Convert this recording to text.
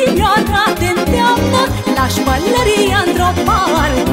dimineața te-nteamnă la șpălăria într-o parte.